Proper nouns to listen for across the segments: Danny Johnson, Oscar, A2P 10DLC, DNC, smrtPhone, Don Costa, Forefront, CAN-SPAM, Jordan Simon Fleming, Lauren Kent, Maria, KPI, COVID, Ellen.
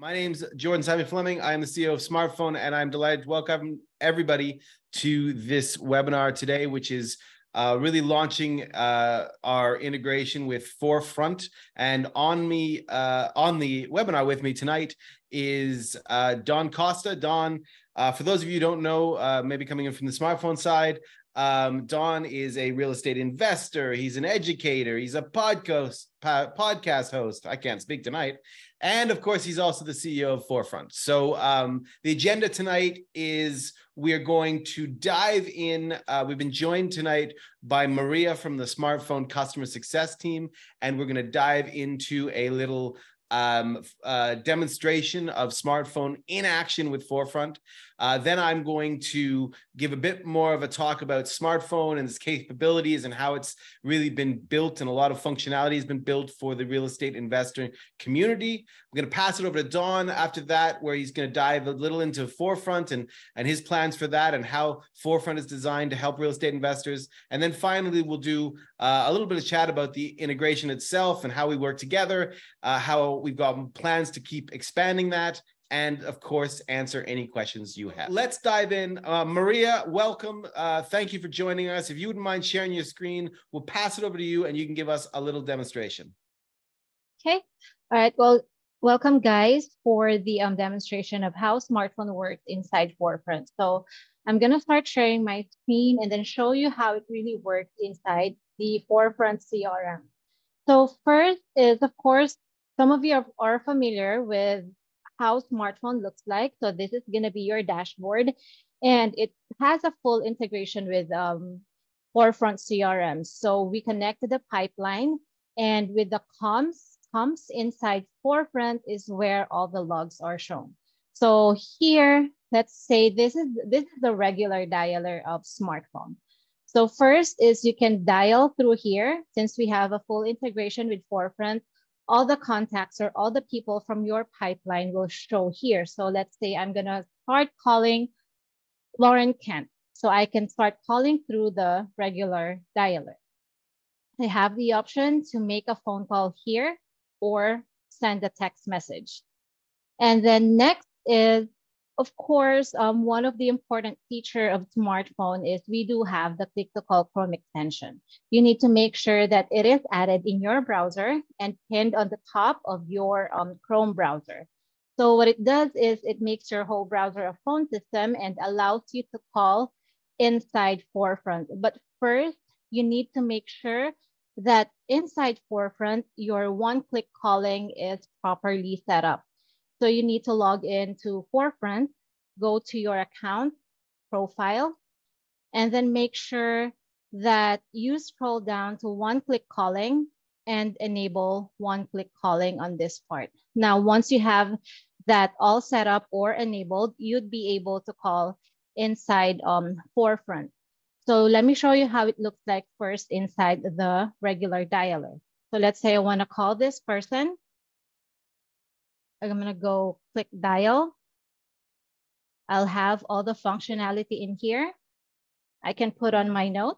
My name's Jordan Simon Fleming. I am the CEO of Smartphone, and I'm delighted to welcome everybody to this webinar today, which is really launching our integration with Forefront. And on the webinar with me tonight is Don Costa. Don, for those of you who don't know, maybe coming in from the smartphone side, Don is a real estate investor. He's an educator. He's a podcast host. I can't speak tonight. And of course, he's also the CEO of Forefront. So the agenda tonight is we're going to dive in. We've been joined tonight by Maria from the Smartphone Customer Success Team, and we're going to dive into a little demonstration of Smartphone in action with Forefront. Then I'm going to give a bit more of a talk about Smartphone and its capabilities and how it's really been built, and a lot of functionality has been built for the real estate investor community. I'm going to pass it over to Don after that, where he's going to dive a little into Forefront and his plans for that and how Forefront is designed to help real estate investors. And then finally, we'll do a little bit of chat about the integration itself and how we work together, how we've got plans to keep expanding that, and of course, answer any questions you have. Let's dive in. Maria, welcome. Thank you for joining us. If you wouldn't mind sharing your screen, we'll pass it over to you and you can give us a little demonstration. Okay. All right. Well, welcome guys for the demonstration of how Smartphone works inside Forefront. So I'm going to start sharing my screen and then show you how it really works inside the Forefront CRM. So first is, of course, some of you are familiar with how Smartphone looks like. So this is going to be your dashboard, and it has a full integration with Forefront CRM. So we connect to the pipeline, and with the comms inside Forefront is where all the logs are shown. So here, let's say this is the regular dialer of Smartphone. So first is you can dial through here, since we have a full integration with Forefront. All the contacts or all the people from your pipeline will show here. So let's say I'm gonna start calling Lauren Kent. So I can start calling through the regular dialer. I have the option to make a phone call here or send a text message. And then next is, of course, one of the important features of Smartphone is we do have the click-to-call Chrome extension. You need to make sure that it is added in your browser and pinned on the top of your Chrome browser. So what it does is it makes your whole browser a phone system and allows you to call inside Forefront. But first, you need to make sure that inside Forefront, your one-click calling is properly set up. So you need to log in to Forefront, go to your account profile, and then make sure that you scroll down to one-click calling and enable one-click calling on this part. Now, once you have that all set up or enabled, you'd be able to call inside Forefront. So let me show you how it looks like first inside the regular dialer. So let's say I want to call this person. I'm going to go click dial. I'll have all the functionality in here. I can put on my note.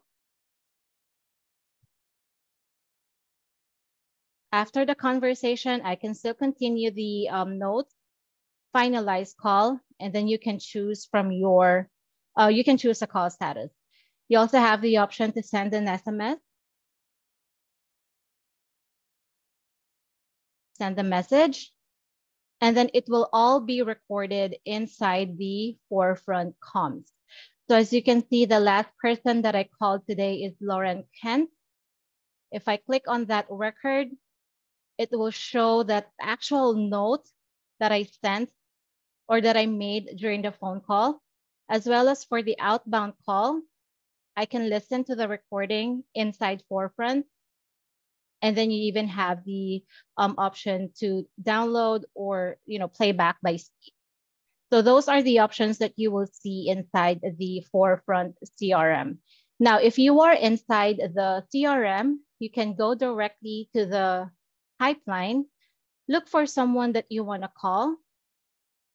After the conversation, I can still continue the note, finalize call, and then you can choose from your, you can choose a call status. You also have the option to send an SMS. Send a message. And then it will all be recorded inside the Forefront comms. So as you can see, the last person that I called today is Lauren Kent. If I click on that record, it will show that actual note that I sent or that I made during the phone call, as well as for the outbound call. I can listen to the recording inside Forefront. And then you even have the option to download or, you know, playback by speed. So those are the options that you will see inside the Forefront CRM. Now, if you are inside the CRM, you can go directly to the pipeline, look for someone that you want to call.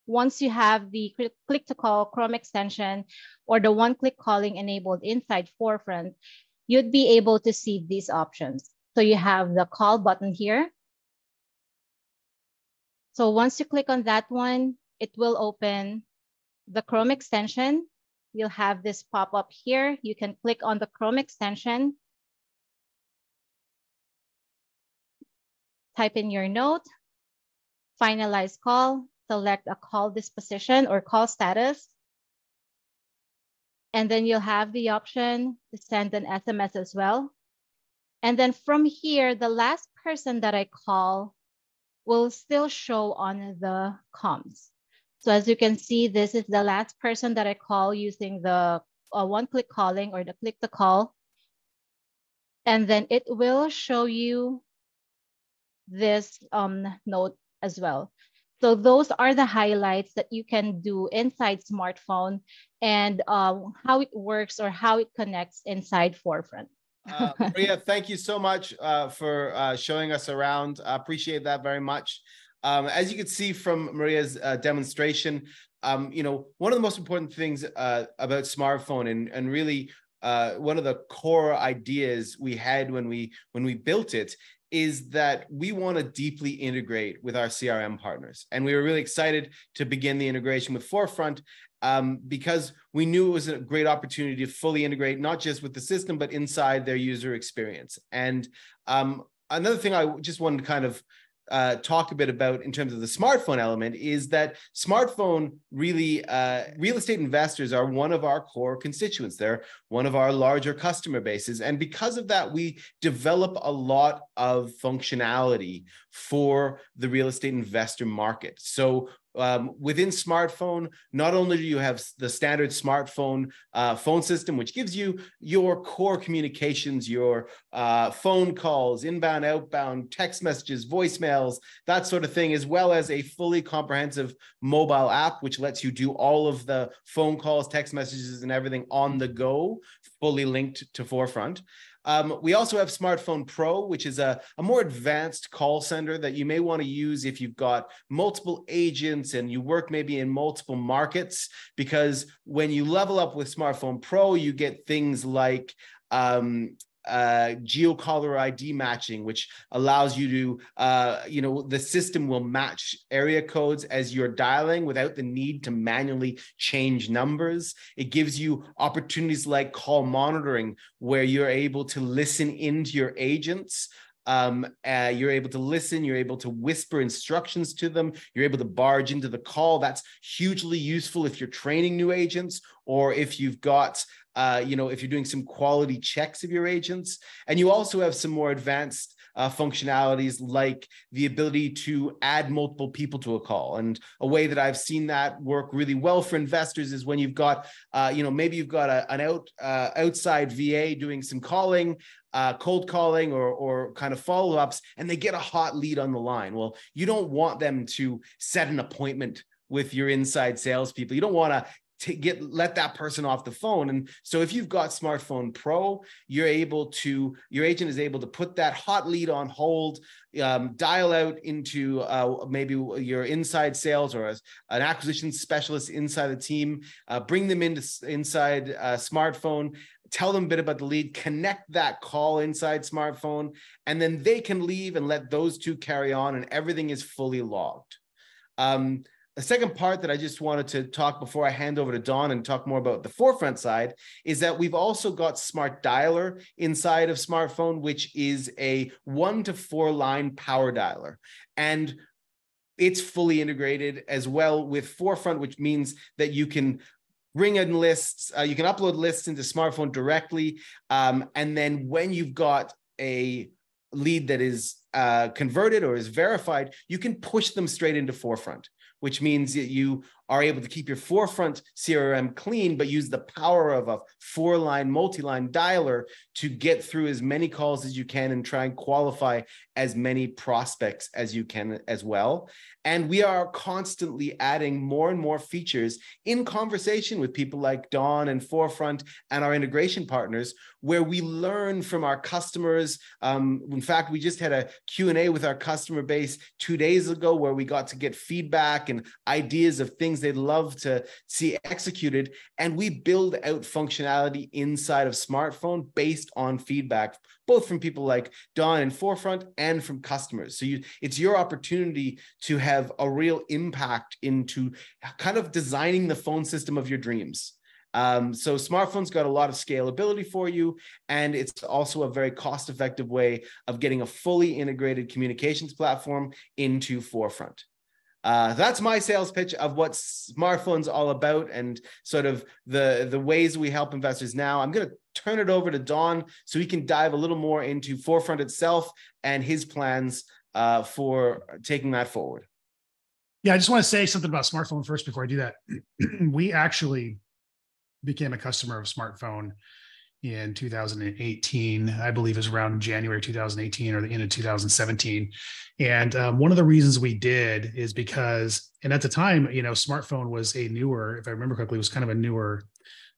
Once you have the click-to-call Chrome extension or the one-click calling enabled inside Forefront, you'd be able to see these options. So you have the call button here. So once you click on that one, it will open the Chrome extension. You'll have this pop-up here. You can click on the Chrome extension. Type in your note, finalize call, select a call disposition or call status. And then you'll have the option to send an SMS as well. And then from here, the last person that I call will still show on the comms. So as you can see, this is the last person that I call using the one-click calling or the click to call. And then it will show you this note as well. So those are the highlights that you can do inside smartphone and how it works or how it connects inside Forefront. Maria, thank you so much for showing us around. I appreciate that very much. As you can see from Maria's demonstration, you know, one of the most important things about smartphone and really one of the core ideas we had when we built it is that we want to deeply integrate with our CRM partners. And we were really excited to begin the integration with Forefront because we knew it was a great opportunity to fully integrate, not just with the system, but inside their user experience. And another thing I just wanted to kind of talk a bit about in terms of the smartphone element is that smartphone really, real estate investors are one of our core constituents. They're one of our larger customer bases. And because of that, we develop a lot of functionality for the real estate investor market. So within smartphone, not only do you have the standard smartphone phone system, which gives you your core communications, your phone calls, inbound, outbound, text messages, voicemails, that sort of thing, as well as a fully comprehensive mobile app, which lets you do all of the phone calls, text messages, and everything on the go, fully linked to Forefront. We also have Smartphone Pro, which is a more advanced call center that you may want to use if you've got multiple agents and you work maybe in multiple markets, because when you level up with Smartphone Pro, you get things like geocaller ID matching, which allows you to, you know, the system will match area codes as you're dialing without the need to manually change numbers. It gives you opportunities like call monitoring, where you're able to listen into your agents. You're able to listen, you're able to whisper instructions to them, you're able to barge into the call. That's hugely useful if you're training new agents or if you've got, you know, if you're doing some quality checks of your agents. And you also have some more advanced functionalities like the ability to add multiple people to a call. And a way that I've seen that work really well for investors is when you've got, you know, maybe you've got an outside VA doing some calling, cold calling or kind of follow-ups, and they get a hot lead on the line. Well, you don't want them to set an appointment with your inside salespeople. You don't want to let that person off the phone. And so if you've got Smartphone Pro, you're able to, your agent is able to put that hot lead on hold, dial out into maybe your inside sales or an acquisition specialist inside the team, bring them inside Smartphone, tell them a bit about the lead, connect that call inside Smartphone, and then they can leave and let those two carry on, and everything is fully logged. The second part that I just wanted to talk before I hand over to Don and talk more about the Forefront side is that we've also got Smart Dialer inside of Smartphone, which is a 1 to 4 line power dialer. And it's fully integrated as well with Forefront, which means that you can bring in lists, you can upload lists into Smartphone directly. And then when you've got a lead that is converted or is verified, you can push them straight into Forefront, which means that you are able to keep your Forefront CRM clean, but use the power of a 4 line, multi-line dialer to get through as many calls as you can and try and qualify as many prospects as you can as well. And we are constantly adding more and more features in conversation with people like Don and Forefront and our integration partners, where we learn from our customers. In fact, we just had a Q&A with our customer base 2 days ago, where we got to get feedback and ideas of things they'd love to see executed. And we build out functionality inside of smartphone based on feedback, both from people like Don and Forefront and from customers. So it's your opportunity to have a real impact into kind of designing the phone system of your dreams. So smartphone's got a lot of scalability for you, and it's also a very cost-effective way of getting a fully integrated communications platform into Forefront. That's my sales pitch of what smartphone's all about and sort of the ways we help investors now. I'm going to turn it over to Don so he can dive a little more into Forefront itself and his plans for taking that forward. Yeah, I just want to say something about smartphone first before I do that. We actually became a customer of smartphone in 2018, I believe it was around January 2018 or the end of 2017. And one of the reasons we did is because, and at the time, you know, smartphone was a newer, if I remember correctly, it was kind of a newer,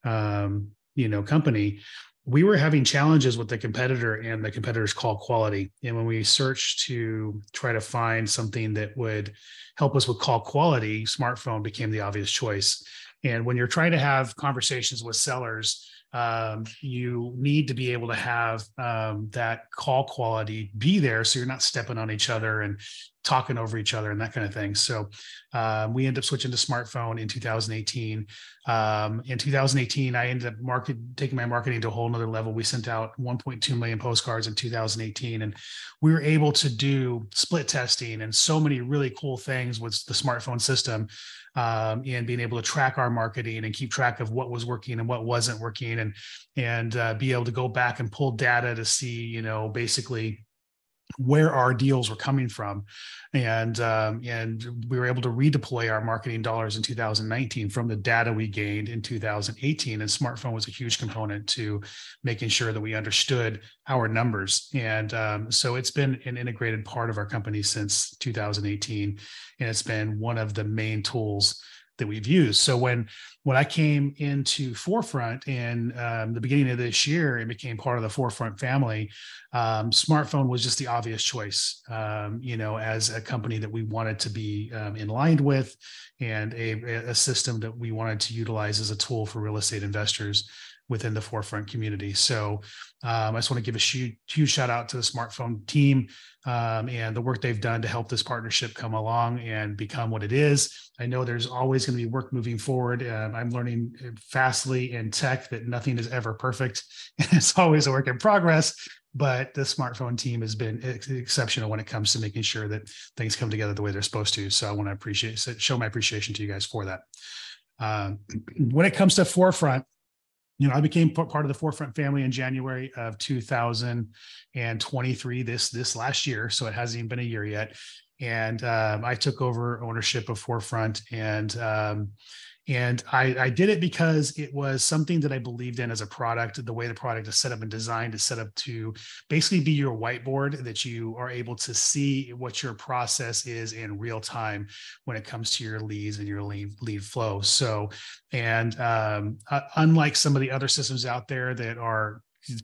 you know, company. We were having challenges with the competitor and the competitor's call quality. And when we searched to try to find something that would help us with call quality, smartphone became the obvious choice. And when you're trying to have conversations with sellers, you need to be able to have that call quality be there, so you're not stepping on each other and talking over each other and that kind of thing. So we ended up switching to smartphone in 2018. In 2018, I ended up taking my marketing to a whole nother level. We sent out 1.2 million postcards in 2018, and we were able to do split testing and so many really cool things with the smartphone system. And being able to track our marketing and keep track of what was working and what wasn't working, and be able to go back and pull data to see, you know, basically where our deals were coming from. And we were able to redeploy our marketing dollars in 2019 from the data we gained in 2018. And smartphone was a huge component to making sure that we understood our numbers. And so it's been an integrated part of our company since 2018. And it's been one of the main tools that we've used. So when I came into Forefront in the beginning of this year and became part of the Forefront family, smartphone was just the obvious choice, you know, as a company that we wanted to be in line with, and a system that we wanted to utilize as a tool for real estate investors within the Forefront community. So I just want to give a huge shout out to the smartphone team and the work they've done to help this partnership come along and become what it is. I know there's always going to be work moving forward. I'm learning fastly in tech that nothing is ever perfect, and it's always a work in progress, but the smartphone team has been exceptional when it comes to making sure that things come together the way they're supposed to. So I want to show my appreciation to you guys for that. When it comes to Forefront, you know, I became part of the Forefront family in January of 2023, this last year. So it hasn't even been a year yet. And I took over ownership of Forefront, and I did it because it was something that I believed in as a product. The way the product is set up and designed is set up to basically be your whiteboard, that you are able to see what your process is in real time when it comes to your leads and your lead flow. So, and unlike some of the other systems out there that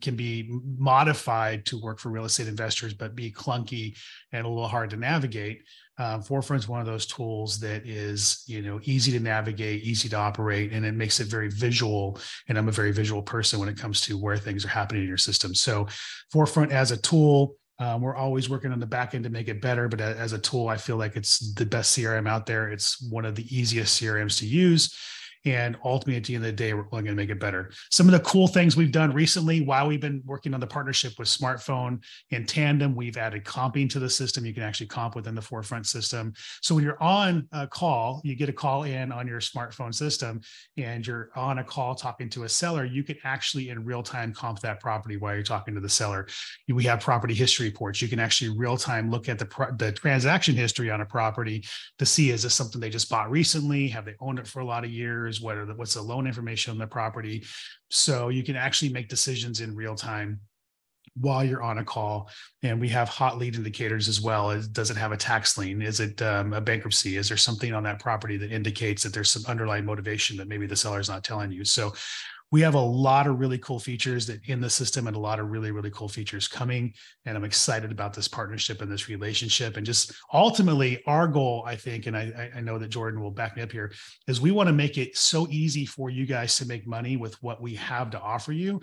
can be modified to work for real estate investors, but be clunky and a little hard to navigate, Forefront's one of those tools that is, you know, easy to navigate, easy to operate, and it makes it very visual. And I'm a very visual person when it comes to where things are happening in your system. So Forefront as a tool, we're always working on the back end to make it better, but as a tool, I feel like it's the best CRM out there. It's one of the easiest CRMs to use. And ultimately, at the end of the day, we're going to make it better. Some of the cool things we've done recently, while we've been working on the partnership with smartphone in tandem, we've added comping to the system. You can actually comp within the Forefront system. So when you're on a call, you get a call in on your smartphone system, and you're on a call talking to a seller, you can actually in real time comp that property while you're talking to the seller. We have property history reports. You can actually real time look at the transaction history on a property to see, is this something they just bought recently? Have they owned it for a lot of years? What's the loan information on the property? So you can actually make decisions in real time while you're on a call. And we have hot lead indicators as well. Does it have a tax lien? Is it a bankruptcy? Is there something on that property that indicates that there's some underlying motivation that maybe the seller's not telling you? So we have a lot of really cool features that in the system and a lot of really, really cool features coming. And I'm excited about this partnership and this relationship. And just ultimately our goal, I think, and I know that Jordan will back me up here, is we want to make it so easy for you guys to make money with what we have to offer you.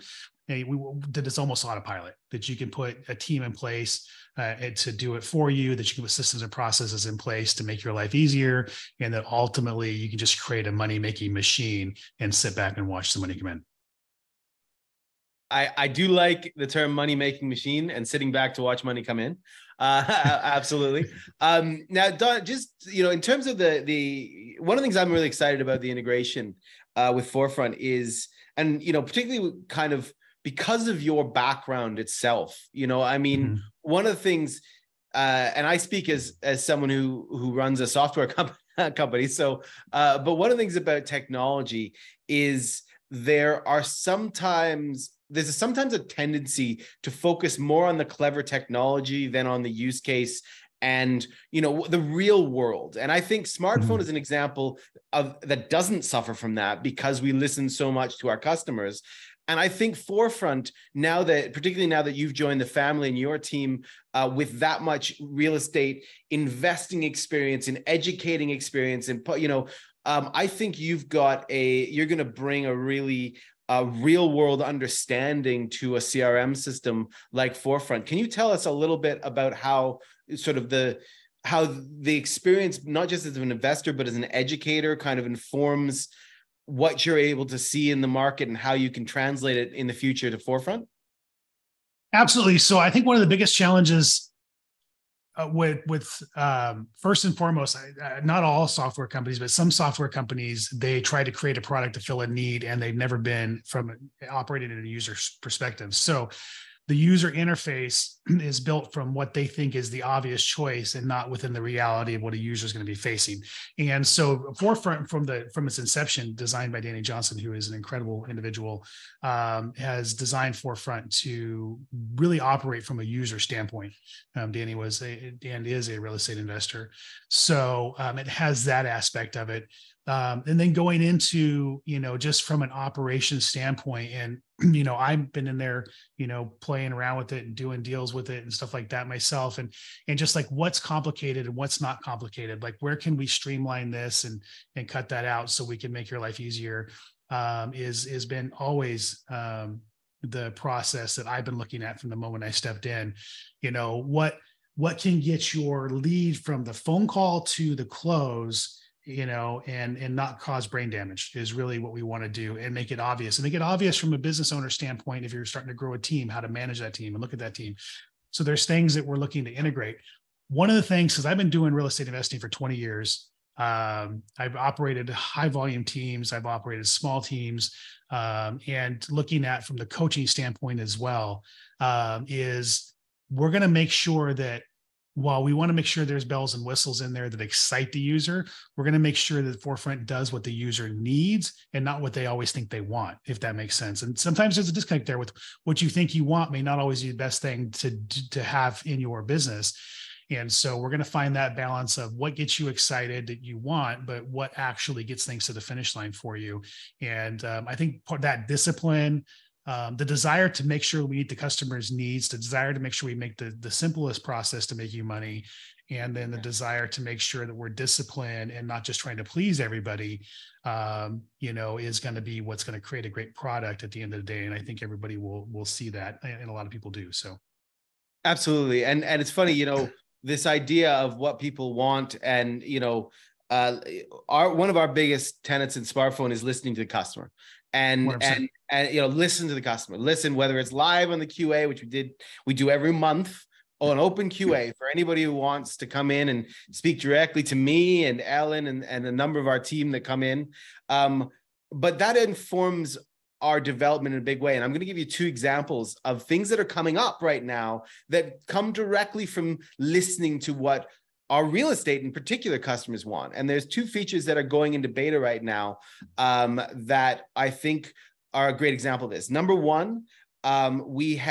And that it's almost autopilot, that you can put a team in place and to do it for you, that you can put systems and processes in place to make your life easier. And that ultimately you can just create a money-making machine and sit back and watch the money come in. I do like the term money-making machine and sitting back to watch money come in. Absolutely. Now, Don, just, you know, in terms of the one of the things I'm really excited about the integration with Forefront is, and, you know, particularly kind of, because of your background itself, you know, I mean, one of the things, and I speak as someone who runs a software company. So, but one of the things about technology is there's sometimes a tendency to focus more on the clever technology than on the use case and, you know, the real world. And I think smartphone is an example of that doesn't suffer from that because we listen so much to our customers. And I think Forefront, particularly now that you've joined the family and your team with that much real estate investing experience and educating experience, and, you know, I think you're going to bring a really real world understanding to a CRM system like Forefront. Can you tell us a little bit about how the experience, not just as an investor, but as an educator, kind of informs what you're able to see in the market and how you can translate it in the future to Forefront? Absolutely. So I think one of the biggest challenges with first and foremost, not all software companies, but some software companies, they try to create a product to fill a need, and they've never been operated in a user's perspective. So the user interface is built from what they think is the obvious choice and not within the reality of what a user is going to be facing. And so Forefront from its inception, designed by Danny Johnson, who is an incredible individual, has designed Forefront to really operate from a user standpoint. Danny was and is a real estate investor. So it has that aspect of it. And then going into, you know, just from an operations standpoint, and, you know, I've been in there, you know, playing around with it and doing deals with it and stuff like that myself. And just like what's complicated and what's not complicated, like where can we streamline this and cut that out so we can make your life easier, is been always, the process that I've been looking at from the moment I stepped in. You know, what can get your lead from the phone call to the close, you know, and not cause brain damage is really what we want to do, and make it obvious. And make it obvious from a business owner standpoint, if you're starting to grow a team, how to manage that team and look at that team. So there's things that we're looking to integrate. One of the things, because I've been doing real estate investing for 20 years, I've operated high volume teams, I've operated small teams, and looking at from the coaching standpoint as well, is we're going to make sure that, while we want to make sure there's bells and whistles in there that excite the user, we're going to make sure that Forefront does what the user needs and not what they always think they want, if that makes sense. And sometimes there's a disconnect there with what you think you want may not always be the best thing to have in your business. And so we're going to find that balance of what gets you excited that you want, but what actually gets things to the finish line for you. And I think part of that discipline, the desire to make sure we meet the customer's needs, the desire to make sure we make the simplest process to make you money, and then the desire to make sure that we're disciplined and not just trying to please everybody, you know, is going to be what's going to create a great product at the end of the day. And I think everybody will see that, and a lot of people do. So, absolutely, and it's funny, you know, this idea of what people want, and, you know, one of our biggest tenets in smartphone is listening to the customer. And you know, listen to the customer. Listen, whether it's live on the QA, which we do every month, or an open QA for anybody who wants to come in and speak directly to me and Ellen and a number of our team that come in. But that informs our development in a big way. And I'm going to give you two examples of things that are coming up right now that come directly from listening to what our real estate in particular customers want. And there's two features that are going into beta right now that I think are a great example of this. Number one, we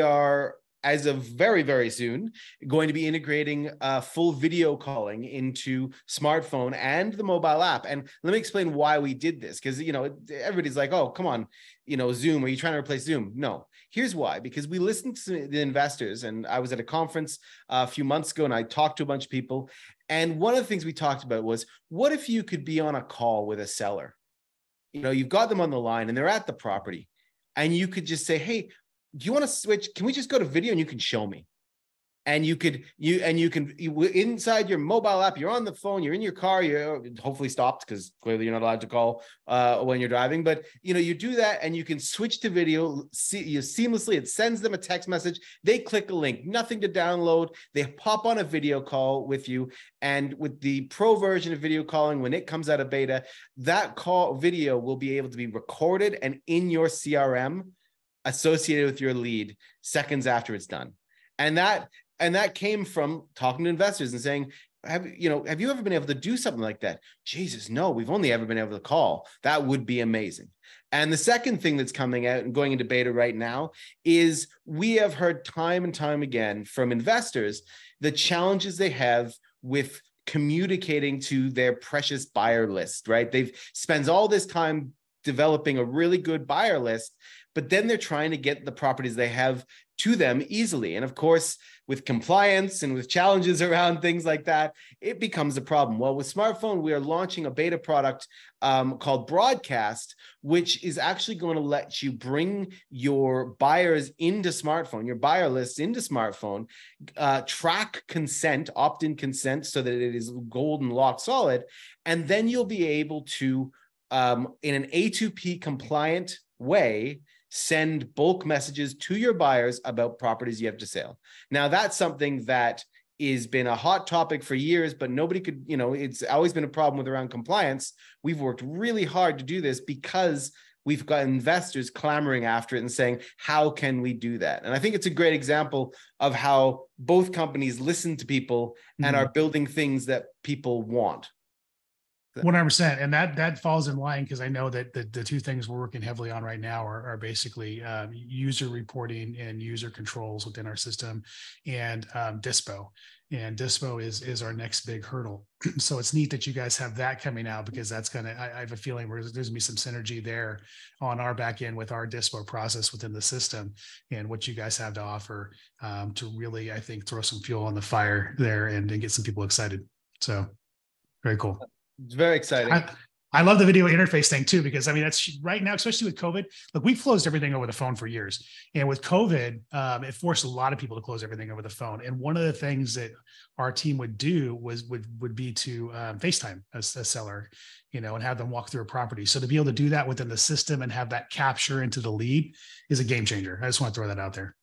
are as of very, very soon, going to be integrating full video calling into smartphone and the mobile app. And let me explain why we did this, because, you know, everybody's like, oh, come on, you know, Zoom, are you trying to replace Zoom? No. Here's why, because we listened to the investors, and I was at a conference a few months ago and I talked to a bunch of people. And one of the things we talked about was, what if you could be on a call with a seller? You know, you've got them on the line and they're at the property, and you could just say, hey, do you want to switch? Can we just go to video and you can show me? And you can inside your mobile app, you're on the phone, you're in your car, you're hopefully stopped, because clearly you're not allowed to call when you're driving. But, you know, you do that and you can switch to video seamlessly. It sends them a text message. They click a link, nothing to download. They pop on a video call with you. And with the pro version of video calling, when it comes out of beta, that call video will be able to be recorded and in your CRM associated with your lead seconds after it's done. And that came from talking to investors and saying, have you ever been able to do something like that? Jesus, no, we've only ever been able to call. That would be amazing. And the second thing that's coming out and going into beta right now is we have heard time and time again from investors the challenges they have with communicating to their precious buyer list, right? They've spent all this time developing a really good buyer list, but then they're trying to get the properties they have to them easily. And of course, with compliance and with challenges around things like that, it becomes a problem. Well, with smartphone, we are launching a beta product called Broadcast, which is actually going to let you bring your buyers into smartphone, your buyer lists into smartphone, track consent, opt-in consent, so that it is golden lock solid. And then you'll be able to, in an A2P compliant way, send bulk messages to your buyers about properties you have to sell. Now, that's something that has been a hot topic for years, but nobody could, you know, it's always been a problem with around compliance. We've worked really hard to do this because we've got investors clamoring after it and saying, how can we do that? And I think it's a great example of how both companies listen to people and are building things that people want. 100%. And that falls in line, because I know that the two things we're working heavily on right now are basically user reporting and user controls within our system, and Dispo. And Dispo is our next big hurdle. So it's neat that you guys have that coming out, because that's going to, I have a feeling there's going to be some synergy there on our back end with our Dispo process within the system and what you guys have to offer to really, I think, throw some fuel on the fire there and get some people excited. So very cool. It's very exciting. I love the video interface thing too, because I mean, that's right now, especially with COVID, look, we've closed everything over the phone for years. And with COVID, it forced a lot of people to close everything over the phone. And one of the things that our team would do would be to FaceTime a seller, you know, and have them walk through a property. So to be able to do that within the system and have that capture into the lead is a game changer. I just want to throw that out there.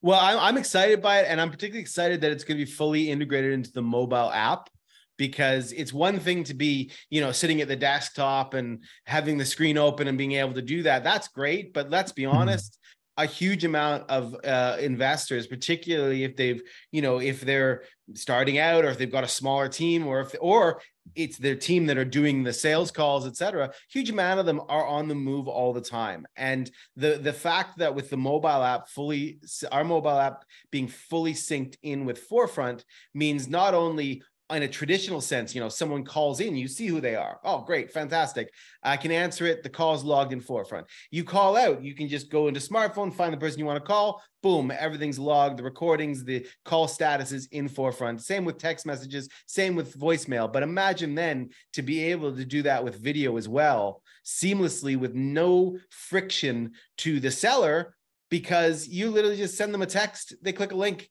Well, I'm excited by it. And I'm particularly excited that it's going to be fully integrated into the mobile app. Because it's one thing to be, you know, sitting at the desktop and having the screen open and being able to do that. That's great. But let's be honest, a huge amount of investors, particularly if they've, you know, if they're starting out or if they've got a smaller team or if, or it's their team that are doing the sales calls, et cetera, huge amount of them are on the move all the time. And the fact that with the mobile app fully, our mobile app being fully synced in with Forefront means not only in a traditional sense, you know, someone calls in, you see who they are. Oh, great. Fantastic. I can answer it. The call's logged in Forefront. You call out, you can just go into smartphone, find the person you want to call. Boom. Everything's logged. The recordings, the call status is in Forefront. Same with text messages, same with voicemail. But imagine then to be able to do that with video as well, seamlessly with no friction to the seller, because you literally just send them a text. They click a link,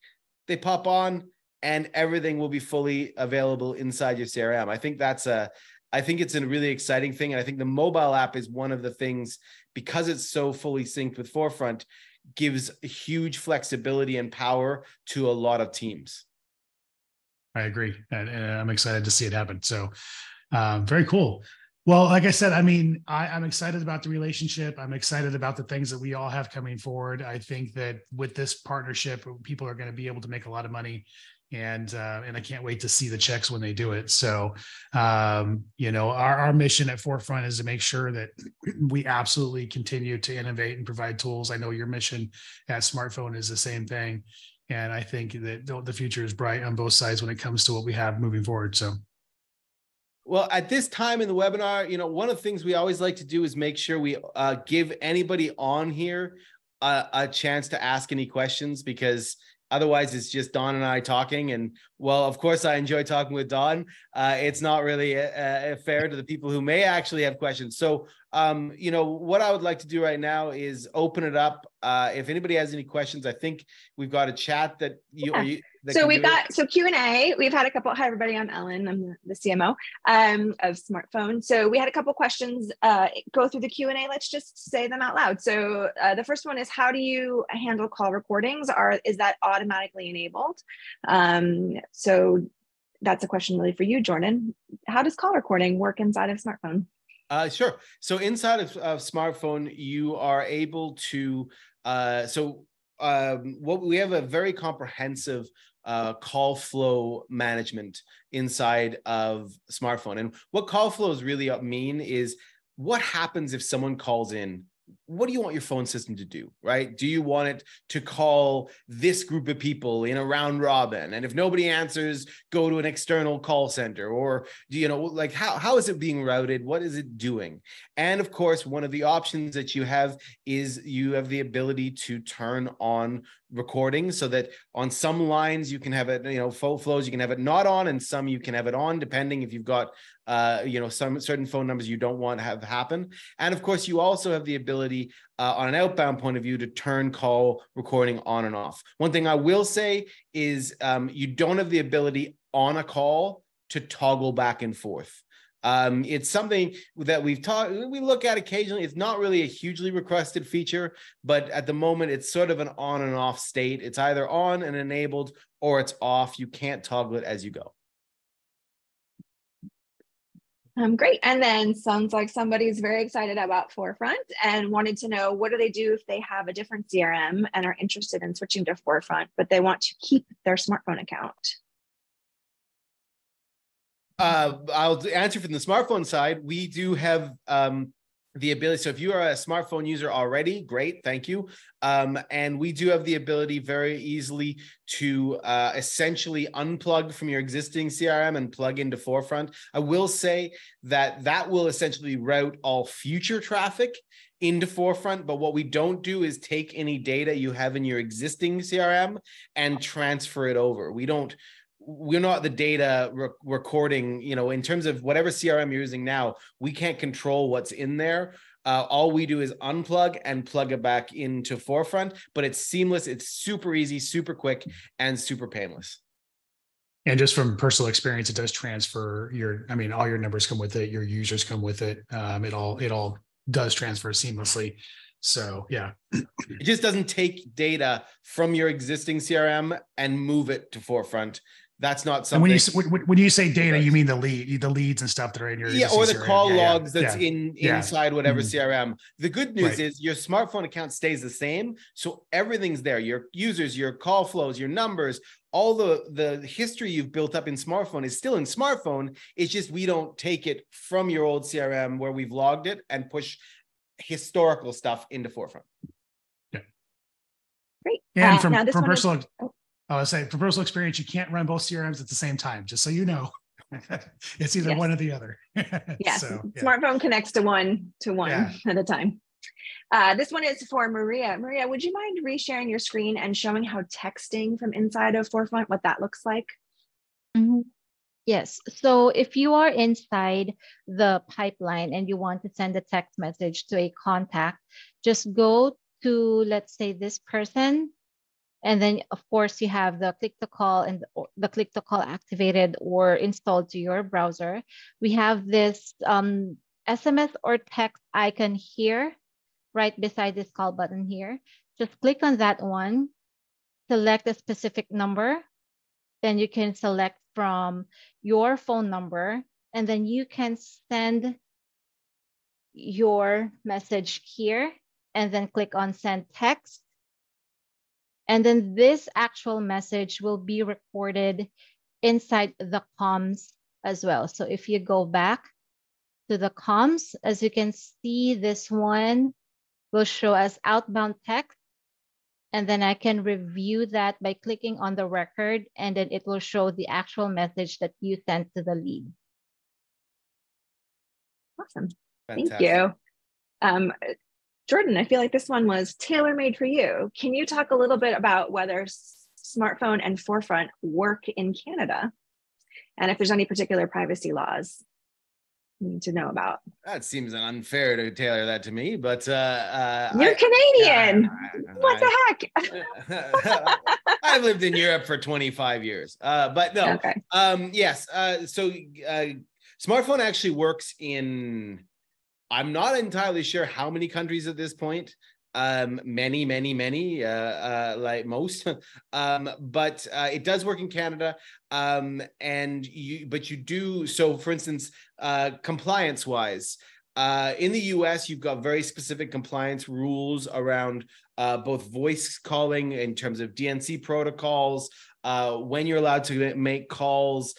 they pop on, and everything will be fully available inside your CRM. I think it's a really exciting thing. And I think the mobile app is one of the things, because it's so fully synced with Forefront, gives huge flexibility and power to a lot of teams. I agree. And I'm excited to see it happen. So very cool. Well, like I said, I mean, I'm excited about the relationship. I'm excited about the things that we all have coming forward. I think that with this partnership, people are going to be able to make a lot of money. And I can't wait to see the checks when they do it. So, you know, our mission at Forefront is to make sure that we absolutely continue to innovate and provide tools. I know your mission at Smartphone is the same thing. And I think that the future is bright on both sides when it comes to what we have moving forward. So. Well, at this time in the webinar, you know, one of the things we always like to do is make sure we give anybody on here a chance to ask any questions, because otherwise, it's just Don and I talking. And well, of course, I enjoy talking with Don. It's not really fair to the people who may actually have questions. So, you know, what I would like to do right now is open it up. If anybody has any questions, I think we've got a chat that you. Yeah. Or you that so we've got so Q&A. We've had a couple. Hi, everybody. I'm Ellen. I'm the CMO of Smartphone. So we had a couple questions. Go through the Q&A. Let's just say them out loud. So the first one is, how do you handle call recordings? Is that automatically enabled? So that's a question really for you, Jordan. How does call recording work inside of Smartphone? Sure. So inside of Smartphone, you are able to, we have a very comprehensive call flow management inside of Smartphone. And what call flows really mean is, what happens if someone calls in? What do you want your phone system to do, right? Do you want it to call this group of people in a round robin? And if nobody answers, go to an external call center? Or, you know, like how is it being routed? What is it doing? And of course, one of the options that you have is you have the ability to turn on recording, so that on some lines you can have it, you know, full flows, you can have it not on, and some you can have it on, depending if you've got, you know, some certain phone numbers you don't want to have happen. And of course, you also have the ability on an outbound point of view to turn call recording on and off. One thing I will say is you don't have the ability on a call to toggle back and forth. It's something that we look at occasionally. It's not really a hugely requested feature, but at the moment it's sort of an on and off state. It's either on and enabled, or it's off. You can't toggle it as you go. Great. And then sounds like somebody's very excited about Forefront and wanted to know, what do they do if they have a different CRM and are interested in switching to Forefront, but they want to keep their Smartphone account? I'll answer from the Smartphone side. We do have the ability. So if you are a Smartphone user already, great, thank you. And we do have the ability very easily to essentially unplug from your existing CRM and plug into Forefront. I will say that will essentially route all future traffic into Forefront, but what we don't do is take any data you have in your existing CRM and transfer it over. We're not the data recording, you know, in terms of whatever CRM you're using now, we can't control what's in there. All we do is unplug and plug it back into Forefront, but it's seamless. It's super easy, super quick, and super painless. And just from personal experience, it does transfer all your numbers come with it. Your users come with it. It all does transfer seamlessly. So yeah, it just doesn't take data from your existing CRM and move it to Forefront. That's not something. When you say data, you mean the leads and stuff that are in your or the CRM. Call logs that's inside whatever CRM. The good news is your Smartphone account stays the same, so everything's there. Your users, your call flows, your numbers, all the history you've built up in Smartphone is still in Smartphone. It's just we don't take it from your old CRM where we've logged it and push historical stuff into Forefront. Yeah, great. And from personal. I was saying, for personal experience, you can't run both CRMs at the same time, just so you know. It's either one or the other. Yes, so, Smartphone connects to one at a time. This one is for Maria. Maria, would you mind resharing your screen and showing how texting from inside of Forefront, what that looks like? Mm-hmm. Yes. So if you are inside the pipeline and you want to send a text message to a contact, just go to, let's say, this person. And then, of course, you have the click to call and the click to call activated or installed to your browser. We have this SMS or text icon here, right beside this call button here. Just click on that one, select a specific number. Then you can select from your phone number, and then you can send your message here and then click on send text. And then this actual message will be recorded inside the comms as well. So if you go back to the comms, as you can see, this one will show us outbound text. And then I can review that by clicking on the record, and then it will show the actual message that you sent to the lead. Awesome. Fantastic. Thank you. Jordan, I feel like this one was tailor-made for you. Can you talk a little bit about whether Smartphone and Forefront work in Canada? And if there's any particular privacy laws you need to know about? That seems unfair to tailor that to me, but... You're Canadian! What the heck? I've lived in Europe for 25 years, but no. Okay. Yes, so Smartphone actually works in... I'm not entirely sure how many countries at this point, many, like most, but it does work in Canada. So for instance, compliance wise, in the US, you've got very specific compliance rules around both voice calling in terms of DNC protocols, when you're allowed to make calls,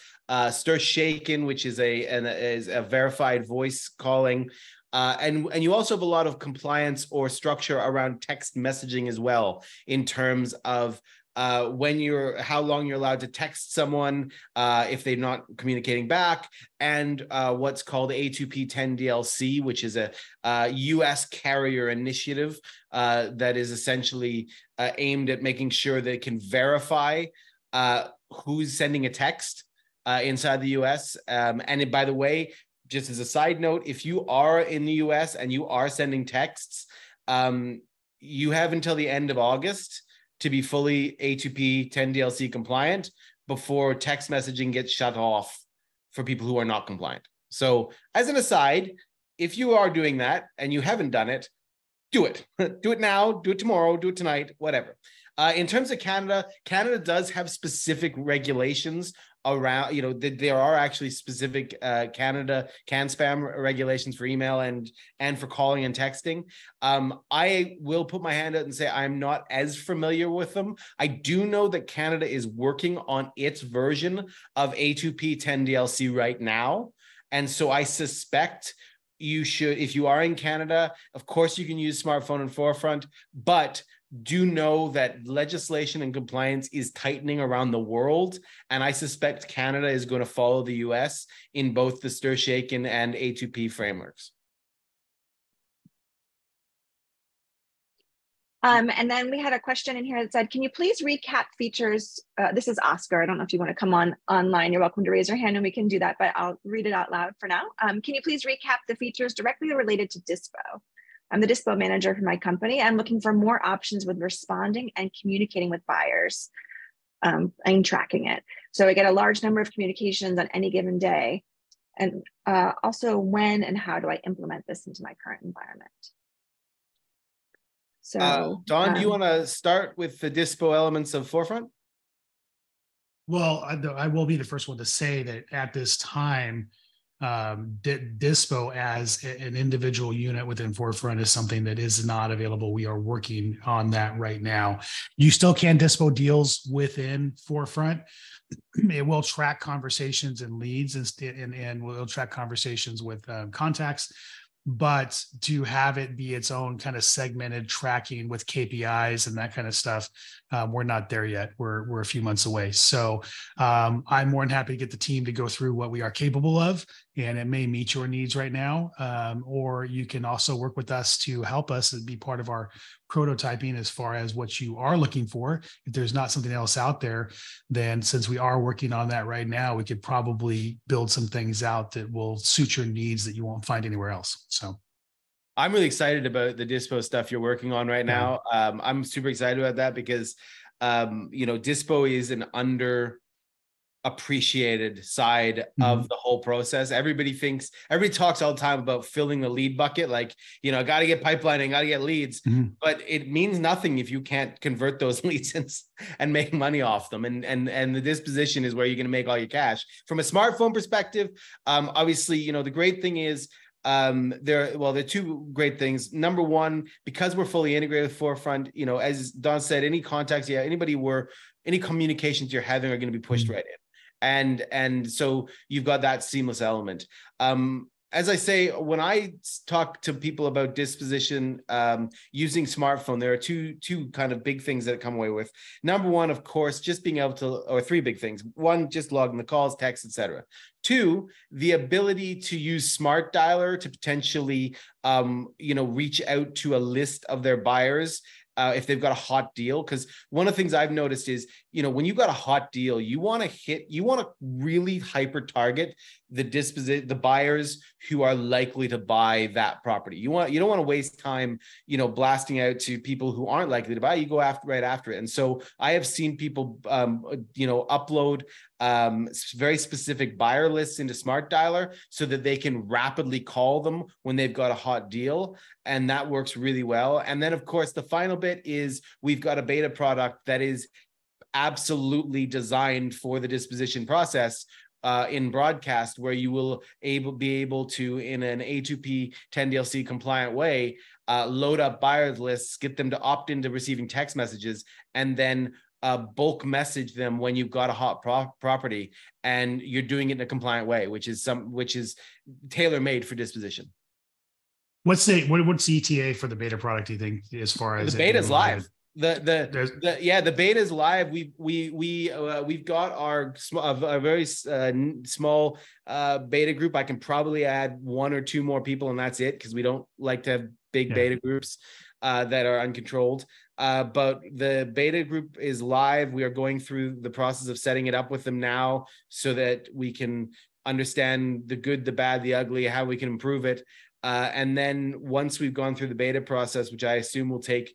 stir shaken, which is a verified voice calling. And you also have a lot of compliance or structure around text messaging as well, in terms of how long you're allowed to text someone if they're not communicating back, and what's called A2P10 DLC, which is a US carrier initiative that is essentially aimed at making sure they can verify who's sending a text inside the US. And by the way, just as a side note, if you are in the US and you are sending texts, you have until the end of August to be fully A2P 10 DLC compliant before text messaging gets shut off for people who are not compliant. So as an aside, if you are doing that and you haven't done it, do it. Do it now, do it tomorrow, do it tonight, whatever. In terms of Canada, Canada does have specific regulations around, there are actually specific Canada CAN-SPAM regulations for email and for calling and texting. I will put my hand out and say I'm not as familiar with them. I do know that Canada is working on its version of A2P 10 DLC right now. And so I suspect you should, if you are in Canada, of course you can use Smartphone and Forefront, but do know that legislation and compliance is tightening around the world. And I suspect Canada is going to follow the US in both the stir shaken and A2P frameworks. And then we had a question in here that said, can you please recap features? This is Oscar. I don't know if you want to come on online. You're welcome to raise your hand and we can do that, but I'll read it out loud for now. Can you please recap the features directly related to Dispo? I'm the Dispo manager for my company. I'm looking for more options with responding and communicating with buyers and tracking it. So I get a large number of communications on any given day. And also, when and how do I implement this into my current environment? So Don, do you want to start with the Dispo elements of Forefront? Well, I will be the first one to say that at this time, Dispo as an individual unit within Forefront is something that is not available. We are working on that right now. You still can Dispo deals within Forefront. It will track conversations and leads and will track conversations with contacts, but to have it be its own kind of segmented tracking with KPIs and that kind of stuff, we're not there yet. We're a few months away. So I'm more than happy to get the team to go through what we are capable of, and it may meet your needs right now. Or you can also work with us to help us and be part of our prototyping as far as what you are looking for. If there's not something else out there, then since we are working on that right now, we could probably build some things out that will suit your needs that you won't find anywhere else. So I'm really excited about the Dispo stuff you're working on right now. I'm super excited about that because, Dispo is an underappreciated side of the whole process. Everybody talks all the time about filling the lead bucket. Like, got to get pipelining, got to get leads, but it means nothing if you can't convert those leads and make money off them. And the disposition is where you're going to make all your cash. From a smartphone perspective, obviously, the great thing is There are two great things. Number one, because we're fully integrated with Forefront, you know, as Don said, any contacts, any communications you're having are going to be pushed right in. And so you've got that seamless element. As I say, when I talk to people about disposition using smartphone, there are two kind of big things that I come away with. Number one, of course, just being able to, or three big things. One, just logging the calls, texts, etc. Two, the ability to use Smart Dialer to potentially, reach out to a list of their buyers if they've got a hot deal. Because one of the things I've noticed is, you know, when you've got a hot deal, you want to really hyper target the buyers who are likely to buy that property. You don't want to waste time, you know, blasting out to people who aren't likely to buy. You go right after it. And so I have seen people, upload very specific buyer lists into Smart Dialer so that they can rapidly call them when they've got a hot deal. And that works really well. And then, of course, the final bit is we've got a beta product that is absolutely designed for the disposition process in broadcast, where you will be able to, in an A2P 10DLC compliant way, load up buyers lists, get them to opt into receiving text messages, and then bulk message them when you've got a hot property, and you're doing it in a compliant way, which is tailor made for disposition. What's the ETA for the beta product, do you think, as far as the beta's live? The beta is live. We've got our very small beta group. I can probably add one or two more people, and that's it, because we don't like to have big beta groups that are uncontrolled. But the beta group is live. We are going through the process of setting it up with them now, so that we can understand the good, the bad, the ugly, how we can improve it. And then once we've gone through the beta process, which I assume will take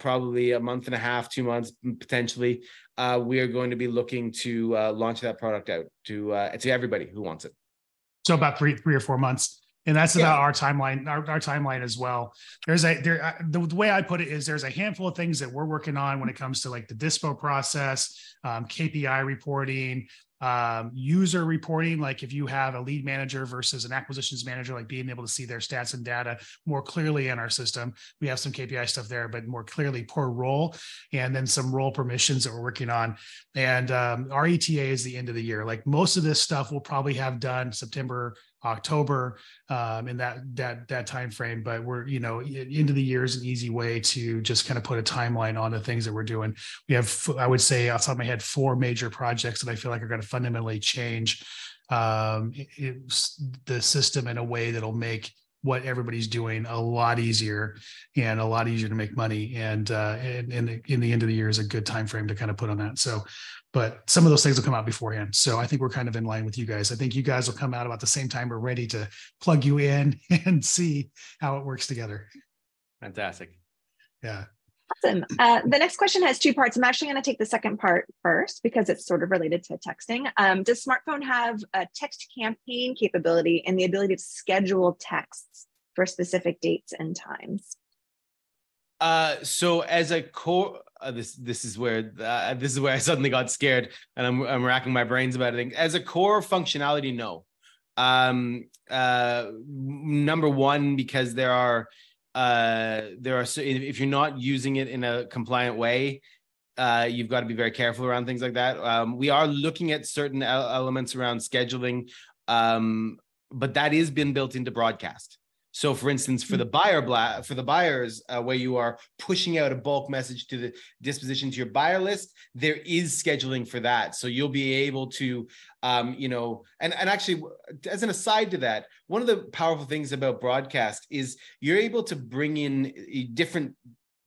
probably a month and a half, 2 months, potentially, we are going to be looking to launch that product out to everybody who wants it. So about three or four months. And that's about our timeline, our timeline as well. The way I put it is there's a handful of things that we're working on when it comes to like the dispo process, KPI reporting, user reporting, like if you have a lead manager versus an acquisitions manager, like being able to see their stats and data more clearly in our system. We have some KPI stuff there, but more clearly per role, and then some role permissions that we're working on. And our ETA is the end of the year. Like most of this stuff we'll probably have done September, October, in that time frame. But we're, you know, end of the year is an easy way to just kind of put a timeline on the things that we're doing. We have, I would say, off the top of my head, 4 major projects that I feel like are going to fundamentally change the system in a way that'll make what everybody's doing a lot easier and a lot easier to make money. And in the end of the year is a good time frame to kind of put on that. So, but some of those things will come out beforehand. So I think we're kind of in line with you guys. I think you guys will come out about the same time. We're ready to plug you in and see how it works together. Fantastic. Yeah. Awesome. The next question has 2 parts. I'm actually going to take the second part first because it's sort of related to texting. Does smartphone have a text campaign capability and the ability to schedule texts for specific dates and times? So as a core, this is where I suddenly got scared, and I'm racking my brains about it. As a core functionality, no. Number one, because if you're not using it in a compliant way, you've got to be very careful around things like that. We are looking at certain elements around scheduling, but that is been built into broadcast. So, for instance, for the buyers, where you are pushing out a bulk message to the disposition to your buyer list, there is scheduling for that. So you'll be able to, and actually, as an aside to that, one of the powerful things about broadcast is you're able to bring in different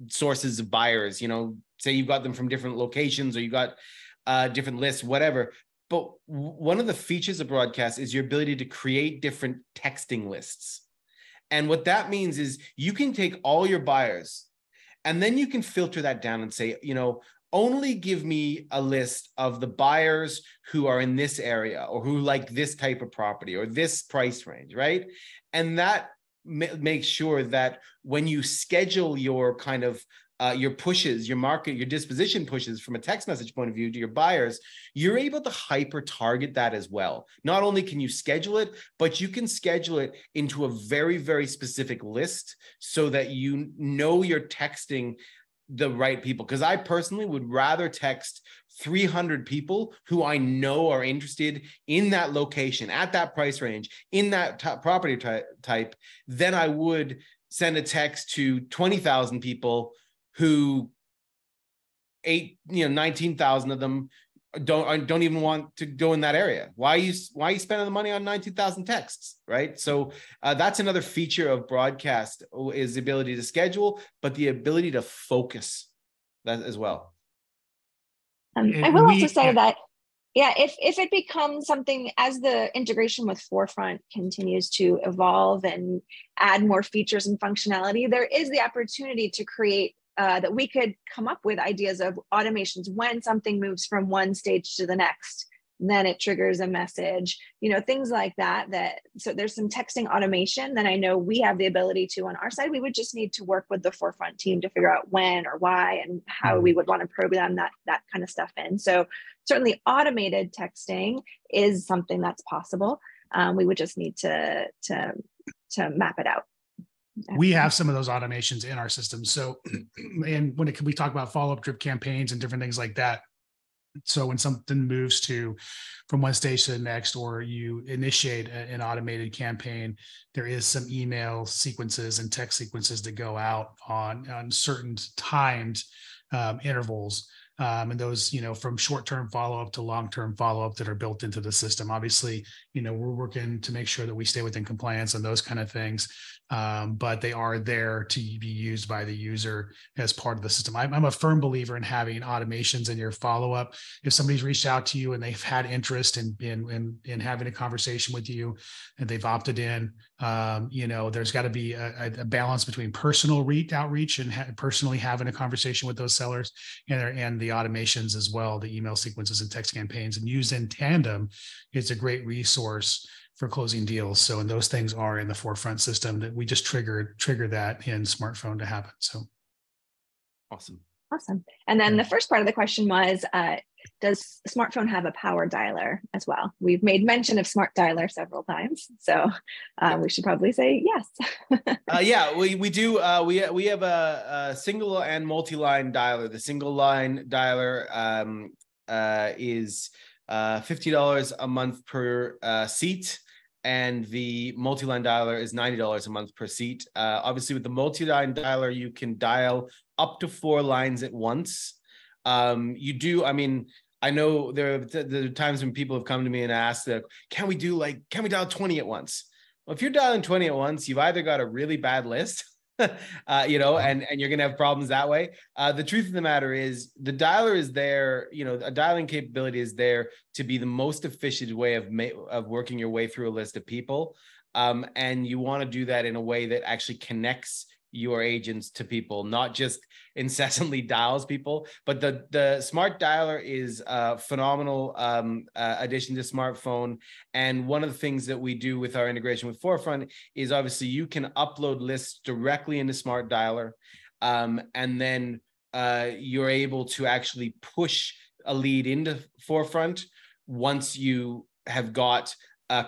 sources of buyers. You know, say you've got them from different locations, or you've got different lists, whatever. But one of the features of broadcast is your ability to create different texting lists. And what that means is you can take all your buyers and then you can filter that down and say, you know, only give me a list of the buyers who are in this area or who like this type of property or this price range, right? And that makes sure that when you schedule your kind of your pushes, your market, your disposition pushes from a text message point of view to your buyers, you're able to hyper target that as well. Not only can you schedule it, but you can schedule it into a very, very specific list so that you know you're texting the right people. Because I personally would rather text 300 people who I know are interested in that location, at that price range, in that property type, than I would send a text to 20,000 people who 19,000 of them don't even want to go in that area. Why are you spending the money on 19,000 texts, right? So that's another feature of broadcast, is the ability to schedule, but the ability to focus that as well. I will also say that, yeah, if it becomes something, as the integration with Forefront continues to evolve and add more features and functionality, there is the opportunity to create that we could come up with ideas of automations when something moves from one stage to the next, then it triggers a message, things like that. So there's some texting automation that I know we have the ability to on our side. We would just need to work with the Forefront team to figure out when or why and how we would want to program that kind of stuff in. So certainly automated texting is something that's possible. We would just need to map it out. We have some of those automations in our system. So, and when we talk about follow-up drip campaigns and different things like that. So when something moves from one stage to the next, or you initiate an automated campaign, there is some email sequences and text sequences that go out on certain timed intervals. And those, from short-term follow-up to long-term follow-up that are built into the system. Obviously, we're working to make sure that we stay within compliance and those kind of things, but they are there to be used by the user as part of the system. I'm a firm believer in having automations in your follow-up. If somebody's reached out to you and they've had interest in having a conversation with you and they've opted in, there's got to be a balance between personal outreach and personally having a conversation with those sellers and the automations as well, the email sequences and text campaigns, and used in tandem, it's a great resource for closing deals. So, and those things are in the Forefront system that we just trigger that in smartphone to happen. So, awesome. And then the first part of the question was, does smartphone have a power dialer as well? We've made mention of smart dialer several times, so we should probably say yes. Yeah, we do. We have a single and multi-line dialer. The single line dialer is $50 a month per seat, and the multi-line dialer is $90 a month per seat. Obviously, with the multi-line dialer, you can dial up to 4 lines at once. I know there are times when people have come to me and asked, can we dial 20 at once? Well, if you're dialing 20 at once, you've either got a really bad list, and you're going to have problems that way. The truth of the matter is the dialer is there, a dialing capability is there to be the most efficient way of working your way through a list of people. And you want to do that in a way that actually connects your agents to people, not just incessantly dials people. But the smart dialer is a phenomenal addition to smartphone. And one of the things that we do with our integration with Forefront is obviously you can upload lists directly into smart dialer. And then you're able to actually push a lead into Forefront once you have got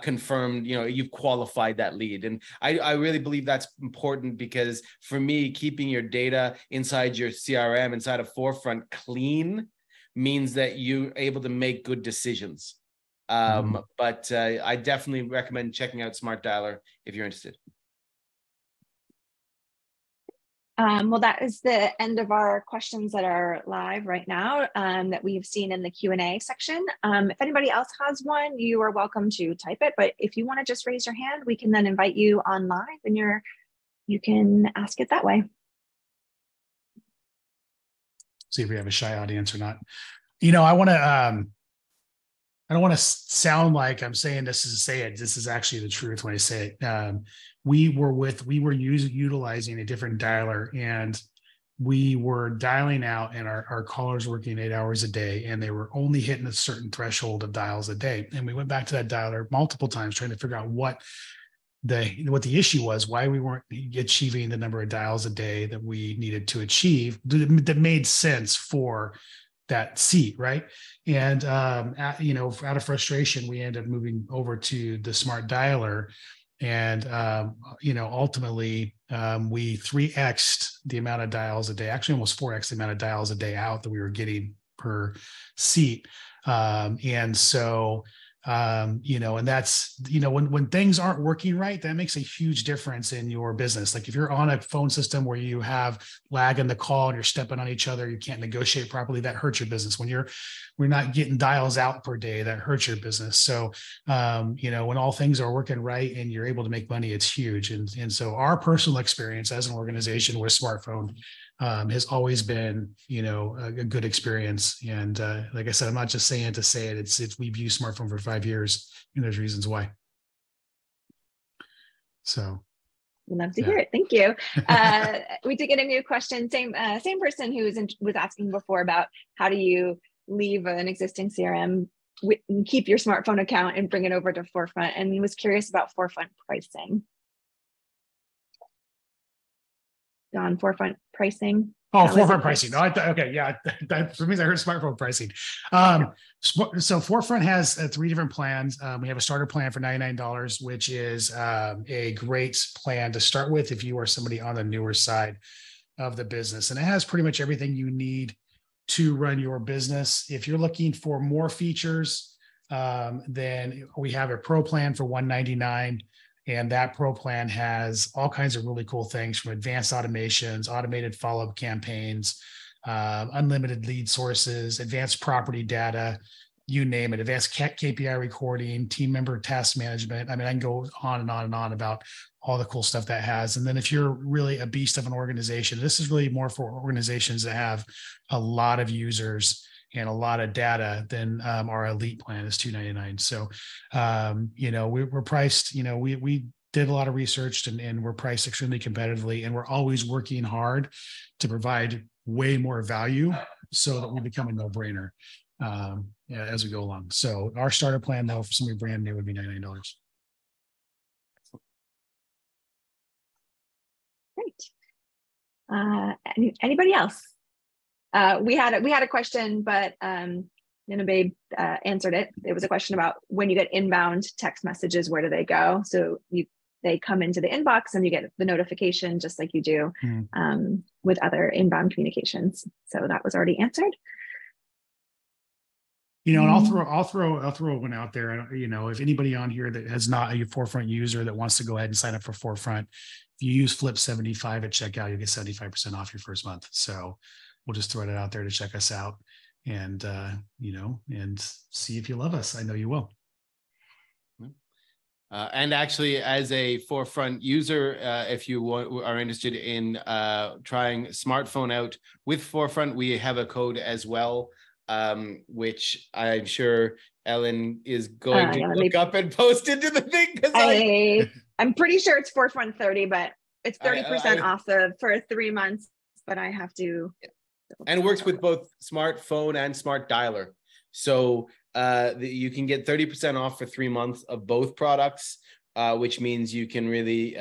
confirmed, you've qualified that lead. And I really believe that's important, because for me, keeping your data inside your CRM, inside of Forefront, clean means that you're able to make good decisions. But I definitely recommend checking out Smart Dialer if you're interested. Well, that is the end of our questions that are live right now that we've seen in the Q&A section. If anybody else has one, you are welcome to type it. But if you want to just raise your hand, we can then invite you on live and you can ask it that way. See if we have a shy audience or not. I want to, I don't want to sound like I'm saying this to say it. This is actually the truth when I say it. We were utilizing a different dialer, and we were dialing out, and our callers working 8 hours a day, and they were only hitting a certain threshold of dials a day. And we went back to that dialer multiple times, trying to figure out what what the issue was, why we weren't achieving the number of dials a day that we needed to achieve that made sense for that seat, right? And, out of frustration, we ended up moving over to the smart dialer. And, ultimately, we 3X'd the amount of dials a day, actually almost 4X the amount of dials a day out that we were getting per seat. And that's, when things aren't working right, that makes a huge difference in your business. Like if you're on a phone system where you have lag in the call and you're stepping on each other, you can't negotiate properly, that hurts your business. When we're not getting dials out per day, that hurts your business. So, when all things are working right and you're able to make money, it's huge. And so our personal experience as an organization with smartphone has always been, a good experience. And like I said, I'm not just saying it to say it. It's we've used smartphone for 5 years, and there's reasons why. So, love to hear it. Thank you. We did get a new question. Same person who was asking before about how do you leave an existing CRM, keep your smartphone account, and bring it over to Forefront, and he was curious about Forefront pricing. On Forefront pricing. Oh, Forefront pricing. No, okay. Yeah. For me, I heard smartphone pricing. So Forefront has 3 different plans. We have a starter plan for $99, which is a great plan to start with if you are somebody on the newer side of the business. And it has pretty much everything you need to run your business. If you're looking for more features, then we have a pro plan for $199. And that pro plan has all kinds of really cool things, from advanced automations, automated follow-up campaigns, unlimited lead sources, advanced property data, you name it, advanced KPI recording, team member task management. I mean, I can go on and on and on about all the cool stuff that has. And then if you're really a beast of an organization, this is really more for organizations that have a lot of users and a lot of data, then our elite plan is $299. So, we're priced, we did a lot of research and we're priced extremely competitively, and we're always working hard to provide way more value so that we become a no-brainer as we go along. So our starter plan, though, for somebody brand new would be $99. Great. Anybody else? We had a question, but Ninababe answered it. It was a question about when you get inbound text messages, where do they go? So they come into the inbox and you get the notification just like you do with other inbound communications. So that was already answered. And I'll throw one out there. If anybody on here that has not a Forefront user that wants to go ahead and sign up for Forefront, if you use Flip75 at checkout, you get 75% off your first month. So we'll just throw it out there to check us out and, and see if you love us. I know you will. And actually, as a Forefront user, if you are interested in trying smartphone out with Forefront, we have a code as well, which I'm sure Ellen is going to look up and post into the thing. I'm pretty sure it's Forefront 30, but it's 30% off for 3 months, but I have to... And it works with both smartphone and smart dialer. So you can get 30% off for 3 months of both products, which means you can really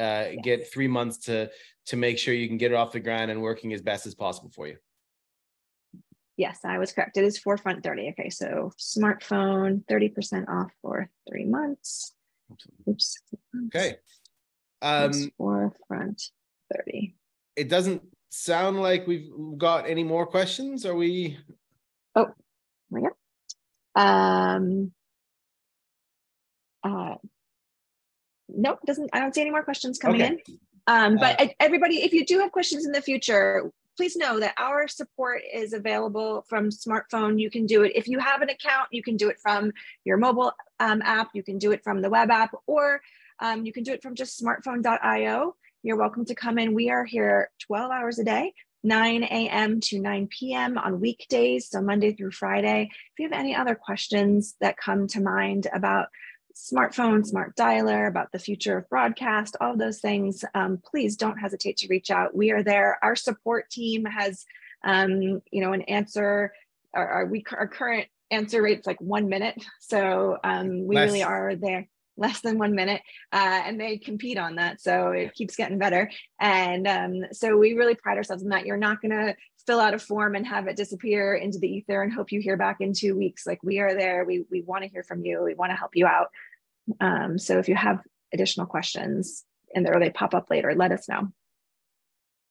get 3 months to make sure you can get it off the ground and working as best as possible for you. Yes, I was correct. It is Forefront 30. Okay, so smartphone, 30% off for 3 months. Oops. Okay. Forefront 30. It doesn't sound like we've got any more questions. Are we? Oh, yeah. Nope, I don't see any more questions coming in. But everybody, if you do have questions in the future, please know that our support is available from smartphone. You can do it. If you have an account, you can do it from your mobile app. You can do it from the web app, or you can do it from just smartphone.io. You're welcome to come in. We are here 12 hours a day, 9 a.m. to 9 p.m. on weekdays, so Monday through Friday. If you have any other questions that come to mind about smartphone, smart dialer, about the future of broadcast, all of those things, please don't hesitate to reach out. We are there. Our support team has, an answer. Our current answer rate's like 1 minute, so we really are there. less than 1 minute, and they compete on that. So it keeps getting better. And so we really pride ourselves on that. You're not going to fill out a form and have it disappear into the ether and hope you hear back in 2 weeks. Like, we are there. We want to hear from you. We want to help you out. So if you have additional questions in there, or they pop up later, let us know.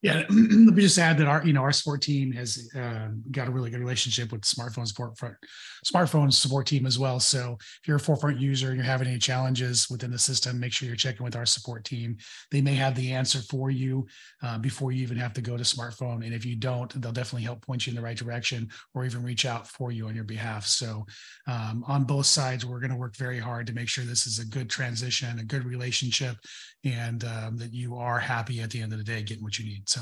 Yeah, let me just add that our sport team has got a really good relationship with smartphone support team as well. So if you're a Forefront user and you're having any challenges within the system, make sure you're checking with our support team. They may have the answer for you before you even have to go to smartphone. And if you don't, they'll definitely help point you in the right direction or even reach out for you on your behalf. So on both sides, we're going to work very hard to make sure this is a good transition, a good relationship, and that you are happy at the end of the day getting what you need. So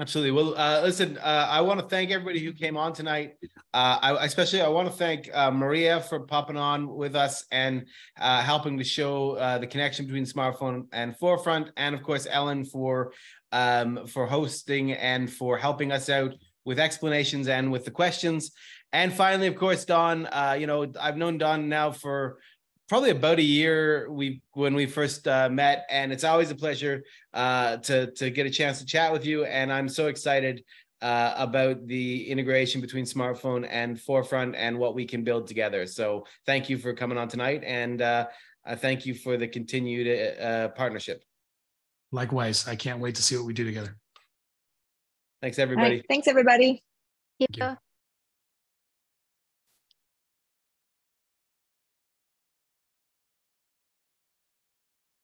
absolutely. Well, listen, I want to thank everybody who came on tonight. I want to thank Maria for popping on with us and helping to show the connection between smartphone and Forefront, and of course Ellen for hosting and for helping us out with explanations and with the questions. And finally, of course, Don. I've known Don now for probably about a year when we first met, and it's always a pleasure to get a chance to chat with you. And I'm so excited about the integration between smartphone and Forefront and what we can build together. So thank you for coming on tonight, and thank you for the continued partnership. Likewise, I can't wait to see what we do together. Thanks, everybody. All right. Thanks, everybody. Thank you.